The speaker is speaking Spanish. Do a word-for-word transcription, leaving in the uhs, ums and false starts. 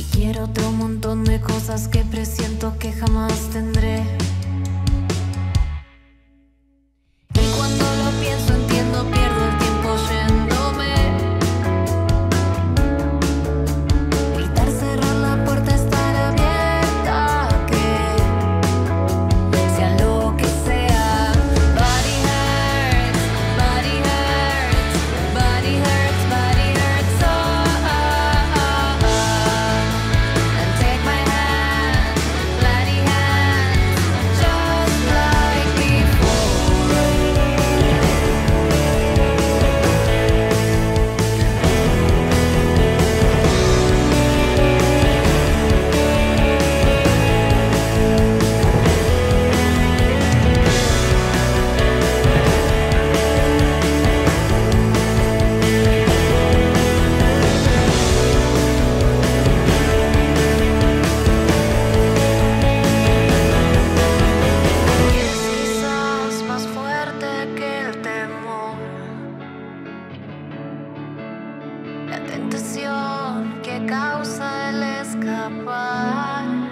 Y quiero otro montón de cosas que presiento que jamás tendré. Y cuando lo pienso entiendo, pierdo el tiempo yéndome. Gritar, cerrar la puerta, estar abierta a que sea lo que sea. Body hurts, body hurts, body hurts, body hurts, oh, oh, oh, oh. And take my hand, bloody hand, just like before. Tentación que causa el escapar.